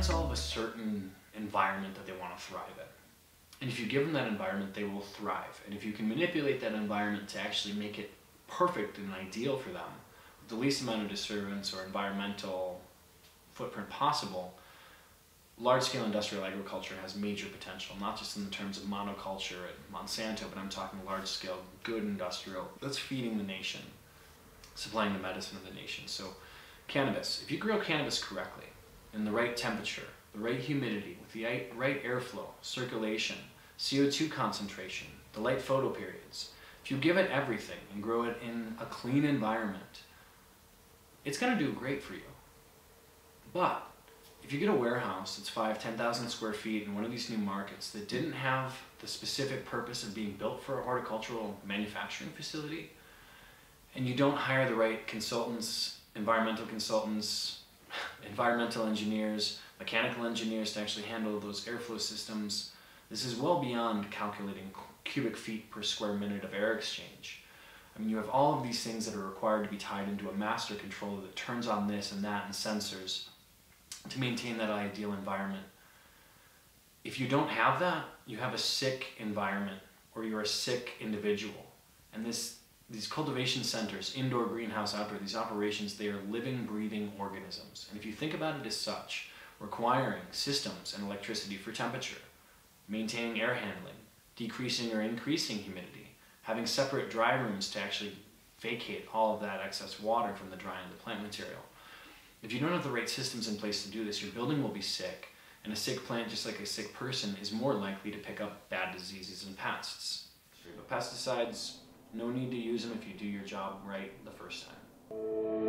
plants all have a certain environment that they want to thrive in. And if you give them that environment, they will thrive. And if you can manipulate that environment to actually make it perfect and ideal for them, with the least amount of disturbance or environmental footprint possible, large-scale industrial agriculture has major potential, not just in the terms of monoculture at Monsanto, but I'm talking large-scale, good industrial. That's feeding the nation, supplying the medicine of the nation. So cannabis, if you grow cannabis correctly, in the right temperature, the right humidity, with the right airflow, circulation, CO2 concentration, the light photo periods. If you give it everything and grow it in a clean environment, it's going to do great for you. But if you get a warehouse that's 5,000 to 10,000 square feet in one of these new markets that didn't have the specific purpose of being built for a horticultural manufacturing facility, and you don't hire the right consultants, environmental engineers, mechanical engineers to actually handle those airflow systems. This is well beyond calculating cubic feet per square minute of air exchange. I mean, you have all of these things that are required to be tied into a master controller that turns on this and that and sensors to maintain that ideal environment. If you don't have that, you have a sick environment, or you're a sick individual. And these cultivation centers, indoor, greenhouse, outdoor, these operations, they are living, breathing organisms. And if you think about it as such, requiring systems and electricity for temperature, maintaining air handling, decreasing or increasing humidity, having separate dry rooms to actually vacate all of that excess water from the drying of the plant material. If you don't have the right systems in place to do this, your building will be sick, and a sick plant, just like a sick person, is more likely to pick up bad diseases and pests. But pesticides, no need to use them if you do your job right the first time.